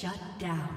Shut down.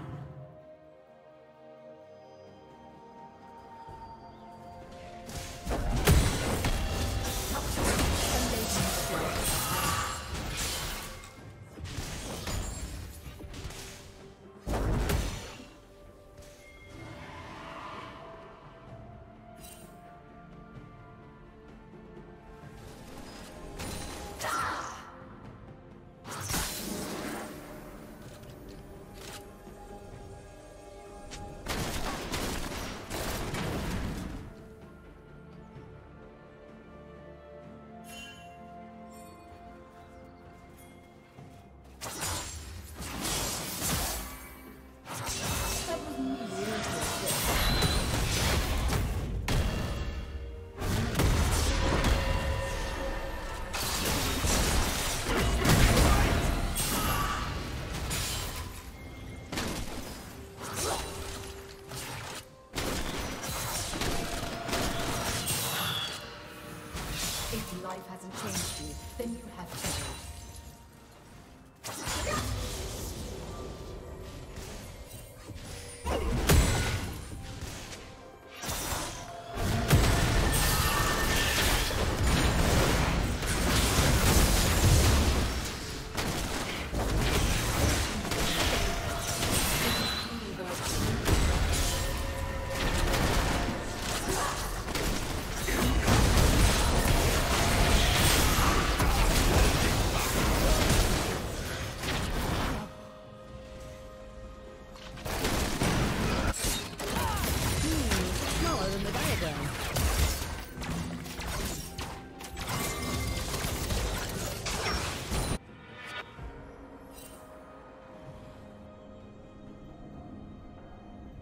Shut down.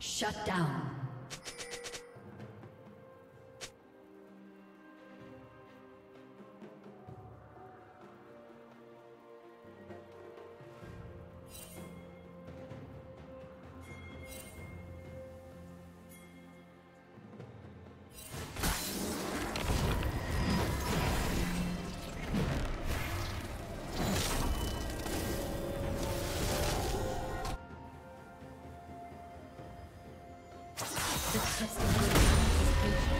Shut down. The test of patience.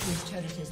team's turret has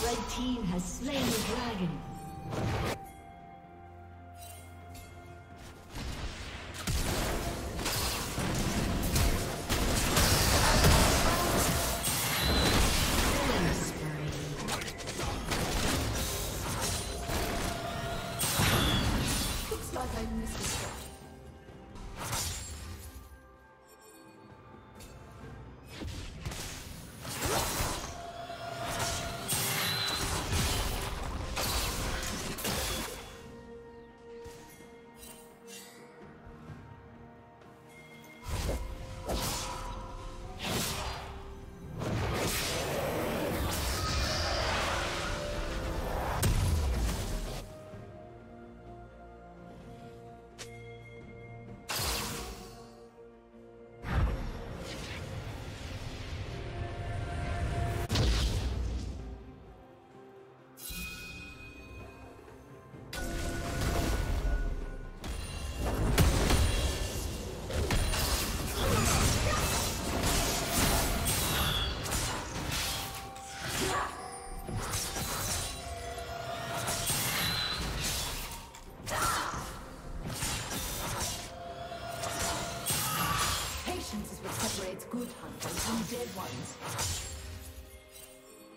The team has slain the dragon.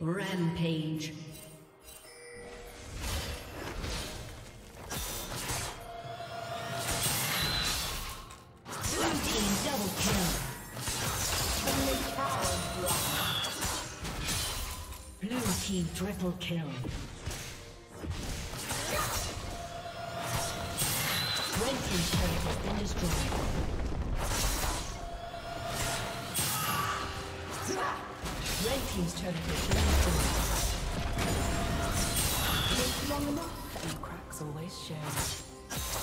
Rampage. Blue team double kill. Blue team triple kill. Red team's turret has been destroyed. Red team's turret has been destroyed. Long enough, and cracks always share.